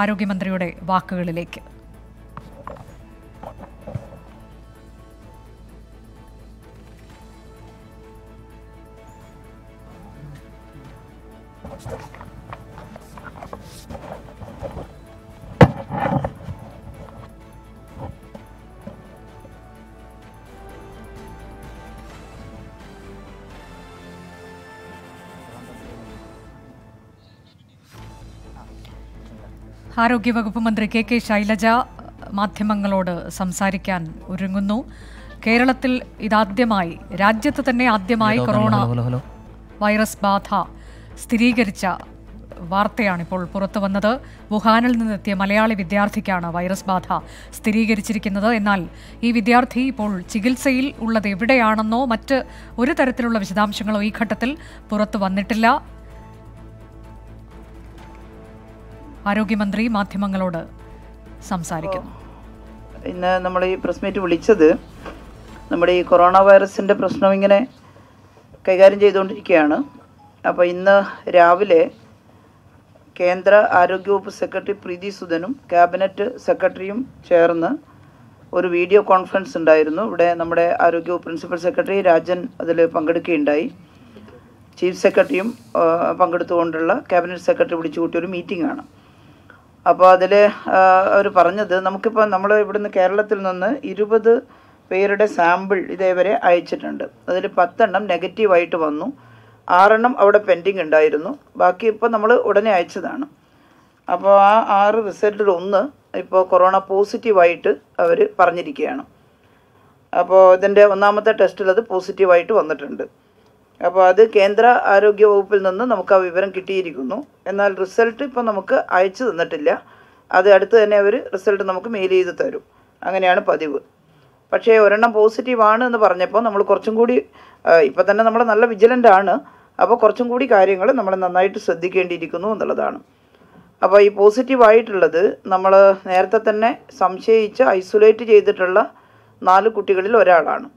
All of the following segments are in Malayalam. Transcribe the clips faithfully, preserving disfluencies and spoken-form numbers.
ആരോഗ്യമന്ത്രിയുടെ വാക്കുകളിലേക്ക് ആരോഗ്യ വകുപ്പ് മന്ത്രി കെ കെ ശൈലജ മാധ്യമങ്ങളോട് സംസാരിക്കാൻ ഒരുങ്ങുന്നു. കേരളത്തിൽ ഇതാദ്യമായി, രാജ്യത്ത് തന്നെ ആദ്യമായി കൊറോണ വൈറസ് ബാധ സ്ഥിരീകരിച്ച വാർത്തയാണിപ്പോൾ പുറത്തു വന്നത്. വുഹാനിൽ നിന്നെത്തിയ മലയാളി വിദ്യാർത്ഥിക്കാണ് വൈറസ് ബാധ സ്ഥിരീകരിച്ചിരിക്കുന്നത്. എന്നാൽ ഈ വിദ്യാർത്ഥി ഇപ്പോൾ ചികിത്സയിൽ ഉള്ളത് എവിടെയാണെന്നോ മറ്റ് ഒരു തരത്തിലുള്ള വിശദാംശങ്ങളോ ഈ ഘട്ടത്തിൽ പുറത്തു വന്നിട്ടില്ല. ആരോഗ്യമന്ത്രി മാധ്യമങ്ങളോട് സംസാരിക്കുന്നു. ഇന്ന് നമ്മൾ ഈ പ്രസ് മീറ്റ് വിളിച്ചത് നമ്മുടെ ഈ കൊറോണ വൈറസിൻ്റെ പ്രശ്നം ഇങ്ങനെ കൈകാര്യം ചെയ്തുകൊണ്ടിരിക്കുകയാണ്. അപ്പോൾ ഇന്ന് രാവിലെ കേന്ദ്ര ആരോഗ്യവകുപ്പ് സെക്രട്ടറി പ്രീതി സുധനും ക്യാബിനറ്റ് സെക്രട്ടറിയും ചേർന്ന് ഒരു വീഡിയോ കോൺഫറൻസ് ഉണ്ടായിരുന്നു. ഇവിടെ നമ്മുടെ ആരോഗ്യവകുപ്പ് പ്രിൻസിപ്പൽ സെക്രട്ടറി രാജൻ അതിൽ പങ്കെടുക്കുകയുണ്ടായി. ചീഫ് സെക്രട്ടറിയും പങ്കെടുത്തുകൊണ്ടുള്ള ക്യാബിനറ്റ് സെക്രട്ടറി വിളിച്ചു കൂട്ടിയ ഒരു മീറ്റിംഗ് ആണ്. അപ്പോൾ അതിൽ അവർ പറഞ്ഞത്, നമുക്കിപ്പോൾ നമ്മൾ ഇവിടുന്ന് കേരളത്തിൽ നിന്ന് ഇരുപത് പേരുടെ സാമ്പിൾ ഇതേവരെ അയച്ചിട്ടുണ്ട്. അതിൽ പത്തെണ്ണം നെഗറ്റീവായിട്ട് വന്നു, ആറെണ്ണം അവിടെ പെൻഡിങ് ഉണ്ടായിരുന്നു, ബാക്കി ഇപ്പോൾ നമ്മൾ ഉടനെ അയച്ചതാണ്. അപ്പോൾ ആ ആറ് റിസൾട്ടിൽ ഒന്ന് ഇപ്പോൾ കൊറോണ പോസിറ്റീവായിട്ട് അവർ പറഞ്ഞിരിക്കുകയാണ്. അപ്പോൾ ഇതിൻ്റെ ഒന്നാമത്തെ ടെസ്റ്റിൽ അത് പോസിറ്റീവായിട്ട് വന്നിട്ടുണ്ട്. അപ്പോൾ അത് കേന്ദ്ര ആരോഗ്യ വകുപ്പിൽ നിന്ന് നമുക്ക് ആ വിവരം കിട്ടിയിരിക്കുന്നു. എന്നാൽ റിസൾട്ട് ഇപ്പോൾ നമുക്ക് അയച്ചു തന്നിട്ടില്ല, അത് അടുത്ത് തന്നെ അവർ റിസൾട്ട് നമുക്ക് മെയിൽ ചെയ്ത് തരും, അങ്ങനെയാണ് പതിവ്. പക്ഷേ ഒരെണ്ണം പോസിറ്റീവാണ് എന്ന് പറഞ്ഞപ്പോൾ നമ്മൾ കുറച്ചും കൂടി ഇപ്പം തന്നെ നമ്മൾ നല്ല വിജിലൻ്റ് ആണ്. അപ്പോൾ കുറച്ചും കൂടി കാര്യങ്ങൾ നമ്മൾ നന്നായിട്ട് ശ്രദ്ധിക്കേണ്ടിയിരിക്കുന്നു എന്നുള്ളതാണ്. അപ്പോൾ ഈ പോസിറ്റീവായിട്ടുള്ളത് നമ്മൾ നേരത്തെ തന്നെ സംശയിച്ച് ഐസൊലേറ്റ് ചെയ്തിട്ടുള്ള നാല് കുട്ടികളിൽ ഒരാളാണ്.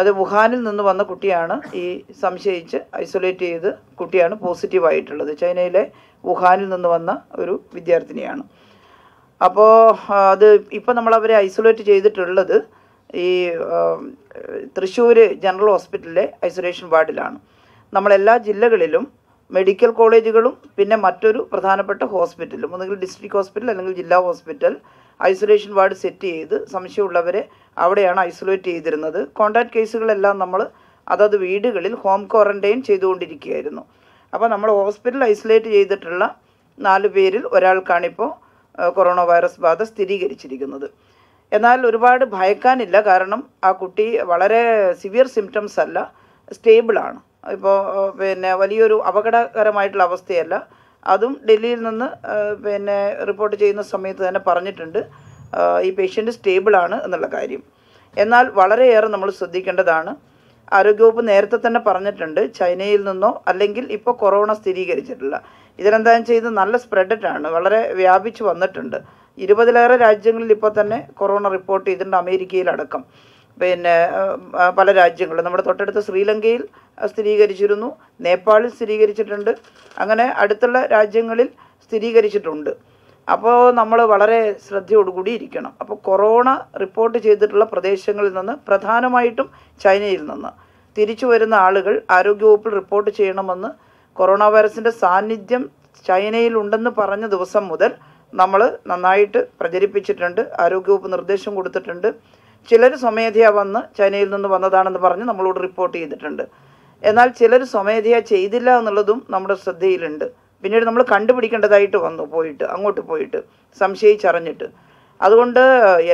അത് വുഹാനിൽ നിന്ന് വന്ന കുട്ടിയാണ്. ഈ സംശയിച്ച് ഐസൊലേറ്റ് ചെയ്ത് കുട്ടിയാണ് പോസിറ്റീവായിട്ടുള്ളത്. ചൈനയിലെ വുഹാനിൽ നിന്ന് വന്ന ഒരു വിദ്യാർത്ഥിനിയാണ്. അപ്പോൾ അത് ഇപ്പം നമ്മളവരെ ഐസൊലേറ്റ് ചെയ്തിട്ടുള്ളത് ഈ തൃശ്ശൂർ ജനറൽ ഹോസ്പിറ്റലിലെ ഐസൊലേഷൻ വാർഡിലാണ്. നമ്മളെല്ലാ ജില്ലകളിലും മെഡിക്കൽ കോളേജുകളും പിന്നെ മറ്റൊരു പ്രധാനപ്പെട്ട ഹോസ്പിറ്റലും, ഒന്നുകിൽ ഡിസ്ട്രിക്ട് ഹോസ്പിറ്റൽ അല്ലെങ്കിൽ ജില്ലാ ഹോസ്പിറ്റൽ, ഐസൊലേഷൻ വാർഡ് സെറ്റ് ചെയ്ത് സംശയമുള്ളവരെ അവിടെയാണ് ഐസൊലേറ്റ് ചെയ്തിരുന്നത്. കോൺടാക്ട് കേസുകളെല്ലാം നമ്മൾ അതത് വീടുകളിൽ ഹോം ക്വാറൻറ്റൈൻ ചെയ്തുകൊണ്ടിരിക്കുകയായിരുന്നു. അപ്പോൾ നമ്മൾ ഹോസ്പിറ്റൽ ഐസൊലേറ്റ് ചെയ്തിട്ടുള്ള നാല് പേരിൽ ഒരാൾക്കാണിപ്പോൾ കൊറോണ വൈറസ് ബാധ സ്ഥിരീകരിച്ചിരിക്കുന്നത്. എന്നാൽ ഒരുപാട് ഭയക്കാനില്ല, കാരണം ആ കുട്ടി വളരെ സിവിയർ സിംറ്റംസ് അല്ല, സ്റ്റേബിളാണ്. ഇപ്പോൾ പിന്നെ വലിയൊരു അപകടകരമായിട്ടുള്ള അവസ്ഥയല്ല. അതും ഡൽഹിയിൽ നിന്ന് പിന്നെ റിപ്പോർട്ട് ചെയ്യുന്ന സമയത്ത് തന്നെ പറഞ്ഞിട്ടുണ്ട് ഈ പേഷ്യൻ്റ് സ്റ്റേബിളാണ് എന്നുള്ള കാര്യം. എന്നാൽ വളരെയേറെ നമ്മൾ ശ്രദ്ധിക്കേണ്ടതാണ്. ആരോഗ്യവകുപ്പ് നേരത്തെ തന്നെ പറഞ്ഞിട്ടുണ്ട്, ചൈനയിൽ നിന്നോ അല്ലെങ്കിൽ ഇപ്പോൾ കൊറോണ സ്ഥിരീകരിച്ചിട്ടില്ല. ഇതിലെന്താണെന്ന് വെച്ചാൽ ഇത് നല്ല സ്പ്രെഡാണ്, വളരെ വ്യാപിച്ചു വന്നിട്ടുണ്ട്. ഇരുപതിലേറെ രാജ്യങ്ങളിൽ ഇപ്പോൾ തന്നെ കൊറോണ റിപ്പോർട്ട് ചെയ്തിട്ടുണ്ട്, അമേരിക്കയിലടക്കം. പിന്നെ പല രാജ്യങ്ങളും നമ്മുടെ തൊട്ടടുത്ത ശ്രീലങ്കയിൽ സ്ഥിരീകരിച്ചിരുന്നു, നേപ്പാളിൽ സ്ഥിരീകരിച്ചിട്ടുണ്ട്, അങ്ങനെ അടുത്തുള്ള രാജ്യങ്ങളിൽ സ്ഥിരീകരിച്ചിട്ടുണ്ട്. അപ്പോൾ നമ്മൾ വളരെ ശ്രദ്ധയോടുകൂടി ഇരിക്കണം. അപ്പോൾ കൊറോണ റിപ്പോർട്ട് ചെയ്തിട്ടുള്ള പ്രദേശങ്ങളിൽ നിന്ന്, പ്രധാനമായിട്ടും ചൈനയിൽ നിന്ന് തിരിച്ചു വരുന്ന ആളുകൾ ആരോഗ്യവകുപ്പിൽ റിപ്പോർട്ട് ചെയ്യണമെന്ന് കൊറോണ വൈറസിൻ്റെ സാന്നിധ്യം ചൈനയിലുണ്ടെന്ന് പറഞ്ഞ ദിവസം മുതൽ നമ്മൾ നന്നായിട്ട് പ്രചരിപ്പിച്ചിട്ടുണ്ട്. ആരോഗ്യവകുപ്പ് നിർദ്ദേശം കൊടുത്തിട്ടുണ്ട്. ചിലർ സ്വമേധയാ വന്ന് ചൈനയിൽ നിന്ന് വന്നതാണെന്ന് പറഞ്ഞ് നമ്മളോട് റിപ്പോർട്ട് ചെയ്തിട്ടുണ്ട്. എന്നാൽ ചിലർ സ്വമേധയാ ചെയ്തില്ല എന്നുള്ളതും നമ്മുടെ ശ്രദ്ധയിലുണ്ട്. പിന്നീട് നമ്മൾ കണ്ടുപിടിക്കേണ്ടതായിട്ട് വന്നു, പോയിട്ട് അങ്ങോട്ട് പോയിട്ട് സംശയിച്ചറിഞ്ഞിട്ട്. അതുകൊണ്ട്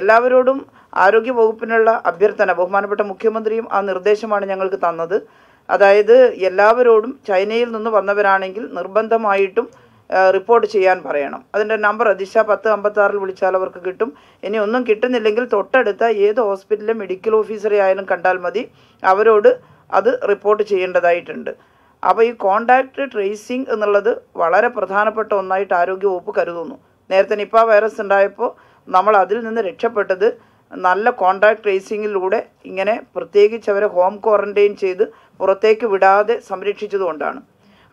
എല്ലാവരോടും ആരോഗ്യ വകുപ്പിനുള്ള അഭ്യർത്ഥന, ബഹുമാനപ്പെട്ട മുഖ്യമന്ത്രിയും ആ നിർദ്ദേശമാണ് ഞങ്ങൾക്ക് തന്നത്. അതായത് എല്ലാവരോടും ചൈനയിൽ നിന്ന് വന്നവരാണെങ്കിൽ നിർബന്ധമായിട്ടും റിപ്പോർട്ട് ചെയ്യാൻ പറയണം. അതിൻ്റെ നമ്പർ ദിശ പത്ത് അമ്പത്താറിൽ വിളിച്ചാൽ അവർക്ക് കിട്ടും. ഇനി ഒന്നും കിട്ടുന്നില്ലെങ്കിൽ തൊട്ടടുത്ത ഏത് ഹോസ്പിറ്റലിലെ മെഡിക്കൽ ഓഫീസറെ ആയാലും കണ്ടാൽ മതി, അവരോട് അത് റിപ്പോർട്ട് ചെയ്യേണ്ടതായിട്ടുണ്ട്. അപ്പോൾ ഈ കോണ്ടാക്ട് ട്രേസിങ് എന്നുള്ളത് വളരെ പ്രധാനപ്പെട്ട ഒന്നായിട്ട് ആരോഗ്യവകുപ്പ് കരുതുന്നു. നേരത്തെ നിപ്പ വൈറസ് ഉണ്ടായപ്പോൾ നമ്മൾ അതിൽ നിന്ന് രക്ഷപ്പെട്ടത് നല്ല കോണ്ടാക്ട് ട്രേസിങ്ങിലൂടെ, ഇങ്ങനെ പ്രത്യേകിച്ച് അവരെ ഹോം ക്വാറൻറ്റൈൻ ചെയ്ത് പുറത്തേക്ക് വിടാതെ സംരക്ഷിച്ചതുകൊണ്ടാണ്.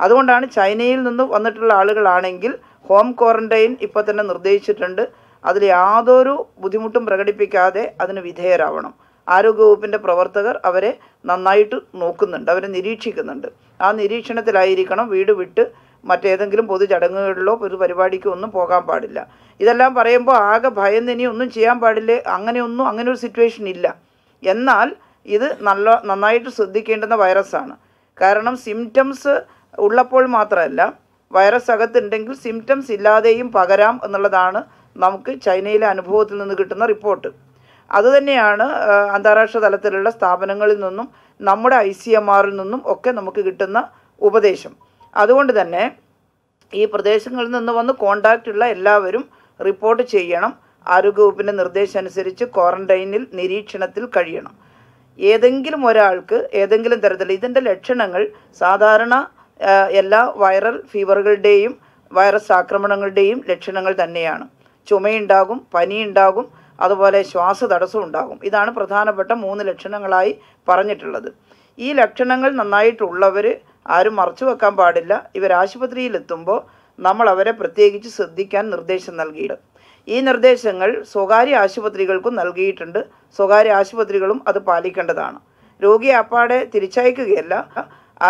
അതുകൊണ്ടാണ് ചൈനയിൽ നിന്ന് വന്നിട്ടുള്ള ആളുകളാണെങ്കിൽ home quarantine, Ipatana Nurdeshitund, Adri Adoru, Budimutum Pragadipicade, Adana Vidhe Ravanam. Arugo opened a Provartagar, Avare, Nanaitu, Nokundan, Avaran Irichikanand. And Irichan at the Lairicana, Vidu Vitu, Mateangrim, Bodhi Jadanglo, Peribadikun, Poga Padilla. Idala Parembo, Aga, Payan, the Nun, Chiam Padile, Anganunu, Anganu situation illa. Yenal, either Nanaitu Sudik and the virusana. Karanam symptoms Ullapol Matralla, virus Sagat and Dengue symptoms illa de im Pagaram, Analadana, Namke, China, and both in the Gutana report. Other than Yana, Andarasha, the Laterella, Stabanangal Nunum, Namada I C M R Nunum, Oka Namakitana, Ubadesham. Other one to the name, E. Pradeshangal Nunum, the contact Illa Verum, report Cheyanam, Arugo open and Radesh and Sericha, Quarantine, Nirichanatil Kadianum. ഏതെങ്കിൽ ഒരാൾക്ക് ഏതെങ്കിലും തരത്തിൽ ഇതിന്റെ ലക്ഷണങ്ങൾ സാധാരണ എല്ലാ വൈറൽ ഫീവറുകളുടെയും വൈറസ് ആക്രമണങ്ങളുടെയും ലക്ഷണങ്ങൾ തന്നെയാണ് ചുമയുണ്ടാകും പനിയുണ്ടാകും അതുപോലെ ശ്വാസതടസ്സം ഉണ്ടാകും ഇതാണ് പ്രധാനപ്പെട്ട മൂന്ന് ലക്ഷണങ്ങളായി പറഞ്ഞിട്ടുള്ളത് ഈ ലക്ഷണങ്ങൾ നന്നായിട്ടുള്ളവരെ ആരും മറച്ചു വെക്കാൻ പാടില്ല ഇവർ ആശുപത്രിയിൽ എത്തുമ്പോൾ നമ്മൾ അവരെ പ്രത്യേകിച്ച് ശ്രദ്ധിക്കാൻ നിർദ്ദേശം നൽകിയിട്ടുണ്ട് ഈ നിർദ്ദേശങ്ങൾ സ്വകാര്യ ആശുപത്രികൾക്കും നൽകിയിട്ടുണ്ട് സ്വകാര്യ ആശുപത്രികളും അത് പാലിക്കേണ്ടതാണ് രോഗിയെ അപ്പാടെ തിരിച്ചയക്കുകയല്ല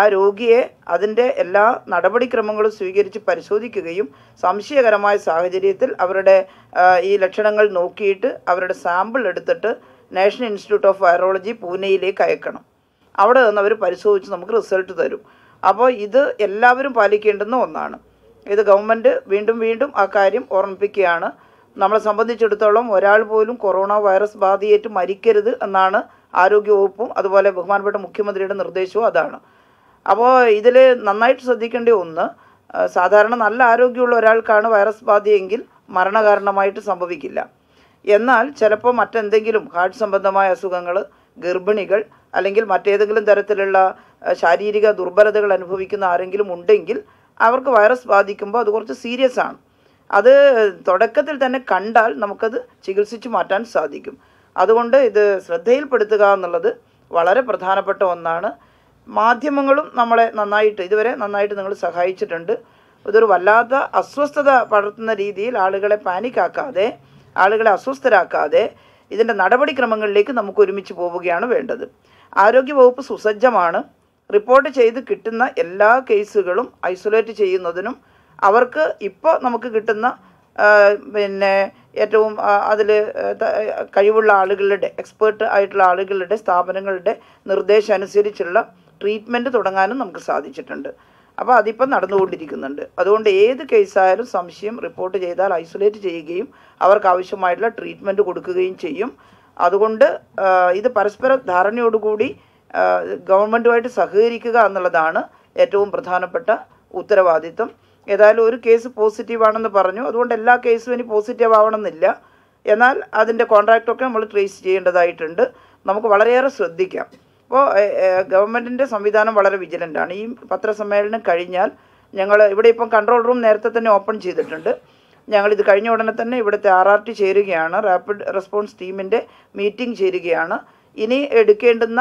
ആ രോഗിയെ അതിന്റെ എല്ലാ നടപടിക്രമങ്ങളും സ്വീകരിച്ച് പരിശോധിക്കുകയും സംശയകരമായ സാഹചര്യത്തിൽ അവരുടെ ഈ ലക്ഷണങ്ങൾ നോക്കിയിട്ട് അവരുടെ സാമ്പിൾ എടുത്തിട്ട് നാഷണൽ ഇൻസ്റ്റിറ്റ്യൂട്ട് ഓഫ് വൈറോളജി പൂനെയിലേക്ക് അയക്കണം അവിടെ നിന്ന് അവർ പരിശോധിച്ച് നമുക്ക് റിസൾട്ട് തരും അപ്പോൾ ഇത് എല്ലാവരും പാലിക്കേണ്ടുന്ന ഒന്നാണ് ഇത് ഗവൺമെന്റ് വീണ്ടും വീണ്ടും ആ കാര്യം ഓർമ്മിപ്പിക്കുകയാണ് നമ്മളെ സംബന്ധിച്ചിടത്തോളം ഒരാൾ പോലും കൊറോണ വൈറസ് ബാധയേറ്റ് മരിക്കരുത് എന്നാണ് ആരോഗ്യ വകുപ്പും അതുപോലെ ബഹുമാനപ്പെട്ട മുഖ്യമന്ത്രിയുടെ നിർദ്ദേശവും അതാണ്. അപ്പോൾ ഇതിൽ നന്നായിട്ട് ശ്രദ്ധിക്കേണ്ട ഒന്ന് സാധാരണ നല്ല ആരോഗ്യമുള്ള ഒരാൾക്കാണ് വൈറസ് ബാധയെങ്കിൽ മരണകാരണമായിട്ട് സംഭവിക്കില്ല. എന്നാൽ ചിലപ്പോൾ മറ്റെന്തെങ്കിലും ഹാർട്ട് സംബന്ധമായ അസുഖങ്ങൾ, ഗർഭിണികൾ അല്ലെങ്കിൽ മറ്റേതെങ്കിലും തരത്തിലുള്ള ശാരീരിക ദുർബലതകൾ അനുഭവിക്കുന്ന ആരെങ്കിലും ഉണ്ടെങ്കിൽ അവർക്ക് വൈറസ് ബാധിക്കുമ്പോൾ അത് കുറച്ച് സീരിയസ് ആണ്. അത് തുടക്കത്തിൽ തന്നെ കണ്ടാൽ നമുക്കത് ചികിത്സിച്ചു മാറ്റാൻ സാധിക്കും. അതുകൊണ്ട് ഇത് ശ്രദ്ധയിൽപ്പെടുത്തുക എന്നുള്ളത് വളരെ പ്രധാനപ്പെട്ട ഒന്നാണ്. മാധ്യമങ്ങളും നമ്മളെ നന്നായിട്ട് ഇതുവരെ നന്നായിട്ട് നിങ്ങൾ സഹായിച്ചിട്ടുണ്ട്. ഇതൊരു വല്ലാത്ത അസ്വസ്ഥത പടർത്തുന്ന രീതിയിൽ ആളുകളെ പാനിക്കാക്കാതെ ആളുകളെ അസ്വസ്ഥരാക്കാതെ ഇതിൻ്റെ നടപടിക്രമങ്ങളിലേക്ക് നമുക്ക് ഒരുമിച്ച് പോവുകയാണ് വേണ്ടത്. ആരോഗ്യവകുപ്പ് സുസജ്ജമാണ്. റിപ്പോർട്ട് ചെയ്ത് കിട്ടുന്ന എല്ലാ കേസുകളും ഐസൊലേറ്റ് ചെയ്യുന്നതിനും അവർക്ക് ഇപ്പോൾ നമുക്ക് കിട്ടുന്ന പിന്നെ ഏറ്റവും അതിൽ കഴിവുള്ള ആളുകളുടെ എക്സ്പേർട്ട് ആയിട്ടുള്ള ആളുകളുടെ സ്ഥാപനങ്ങളുടെ നിർദ്ദേശം അനുസരിച്ചുള്ള ട്രീറ്റ്മെൻറ്റ് തുടങ്ങാനും നമുക്ക് സാധിച്ചിട്ടുണ്ട്. അപ്പോൾ അതിപ്പം നടന്നുകൊണ്ടിരിക്കുന്നുണ്ട്. അതുകൊണ്ട് ഏത് കേസായാലും സംശയം റിപ്പോർട്ട് ചെയ്താൽ ഐസൊലേറ്റ് ചെയ്യുകയും അവർക്ക് ആവശ്യമായിട്ടുള്ള ട്രീറ്റ്മെൻറ്റ് കൊടുക്കുകയും ചെയ്യും. അതുകൊണ്ട് ഇത് പരസ്പര ധാരണയോടുകൂടി ഗവൺമെൻറ്റുമായിട്ട് സഹകരിക്കുക എന്നുള്ളതാണ് ഏറ്റവും പ്രധാനപ്പെട്ട ഉത്തരവാദിത്വം. ഏതായാലും ഒരു കേസ് പോസിറ്റീവ് ആണെന്ന് പറഞ്ഞു അതുകൊണ്ട് എല്ലാ കേസും ഇനി പോസിറ്റീവ് ആവണമെന്നില്ല. എന്നാൽ അതിൻ്റെ കോൺട്രാക്റ്റൊക്കെ നമ്മൾ ട്രേസ് ചെയ്യേണ്ടതായിട്ടുണ്ട്. നമുക്ക് വളരെയേറെ ശ്രദ്ധിക്കാം. അപ്പോൾ ഗവൺമെൻറ്റിൻ്റെ സംവിധാനം വളരെ വിജിലൻ്റാണ്. ഈ പത്രസമ്മേളനം കഴിഞ്ഞാൽ ഞങ്ങൾ ഇവിടെ ഇപ്പം കൺട്രോൾ റൂം നേരത്തെ തന്നെ ഓപ്പൺ ചെയ്തിട്ടുണ്ട്. ഞങ്ങളിത് കഴിഞ്ഞ ഉടനെ തന്നെ ഇവിടുത്തെ ആർ ആർ ടി ചേരുകയാണ്. റാപ്പിഡ് റെസ്പോൺസ് ടീമിൻ്റെ മീറ്റിംഗ് ചേരുകയാണ്. ഇനി എടുക്കേണ്ടുന്ന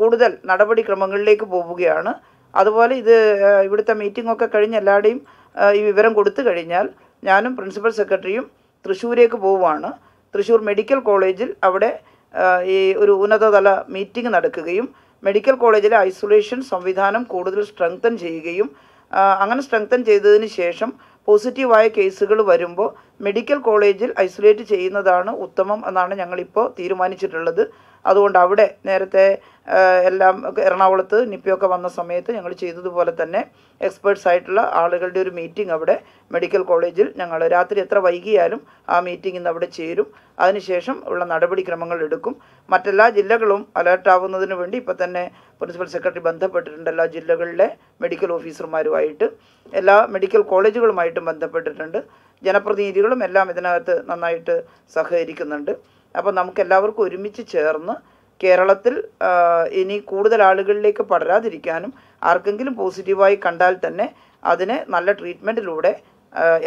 കൂടുതൽ നടപടിക്രമങ്ങളിലേക്ക് പോവുകയാണ്. അതുപോലെ ഇത് ഇവിടുത്തെ മീറ്റിങ്ങൊക്കെ കഴിഞ്ഞ് എല്ലാവരുടെയും ഈ വിവരം കൊടുത്തു കഴിഞ്ഞാൽ ഞാനും പ്രിൻസിപ്പൽ സെക്രട്ടറിയും തൃശ്ശൂരേക്ക് പോവുകയാണ്. തൃശ്ശൂർ മെഡിക്കൽ കോളേജിൽ അവിടെ ഈ ഒരു ഉന്നതതല മീറ്റിംഗ് നടക്കുകയും മെഡിക്കൽ കോളേജിലെ ഐസൊലേഷൻ സംവിധാനം കൂടുതൽ സ്ട്രെങ്തൻ ചെയ്യുകയും അങ്ങനെ സ്ട്രെങ്തൻ ചെയ്തതിന് ശേഷം പോസിറ്റീവായ കേസുകൾ വരുമ്പോൾ മെഡിക്കൽ കോളേജിൽ ഐസൊലേറ്റ് ചെയ്യുന്നതാണ് ഉത്തമം എന്നാണ് ഞങ്ങളിപ്പോൾ തീരുമാനിച്ചിട്ടുള്ളത്. അതുകൊണ്ട് അവിടെ നേരത്തെ എല്ലാം എറണാകുളത്ത് നിപ്പിയൊക്കെ വന്ന സമയത്ത് ഞങ്ങൾ ചെയ്തതുപോലെ തന്നെ എക്സ്പേർട്സ് ആയിട്ടുള്ള ആളുകളുടെ ഒരു മീറ്റിംഗ് അവിടെ മെഡിക്കൽ കോളേജിൽ ഞങ്ങൾ രാത്രി എത്ര വൈകിയാലും ആ മീറ്റിംഗ് ഇന്ന് അവിടെ ചേരും. അതിനുശേഷം ഉള്ള നടപടിക്രമങ്ങൾ എടുക്കും. മറ്റെല്ലാ ജില്ലകളും അലേർട്ടാവുന്നതിന് വേണ്ടി ഇപ്പം തന്നെ പ്രിൻസിപ്പൽ സെക്രട്ടറി ബന്ധപ്പെട്ടിട്ടുണ്ട്. എല്ലാ ജില്ലകളിലെ മെഡിക്കൽ ഓഫീസർമാരുമായിട്ട് എല്ലാ മെഡിക്കൽ കോളേജുകളുമായിട്ടും ബന്ധപ്പെട്ടിട്ടുണ്ട്. ജനപ്രതിനിധികളും എല്ലാം ഇതിനകത്ത് നന്നായിട്ട് സഹകരിക്കുന്നുണ്ട്. അപ്പോൾ നമുക്കെല്ലാവർക്കും ഒരുമിച്ച് ചേർന്ന് കേരളത്തിൽ ഇനി കൂടുതൽ ആളുകളിലേക്ക് പടരാതിരിക്കാനും ആർക്കെങ്കിലും പോസിറ്റീവായി കണ്ടാൽ തന്നെ അതിനെ നല്ല ട്രീറ്റ്മെൻറ്റിലൂടെ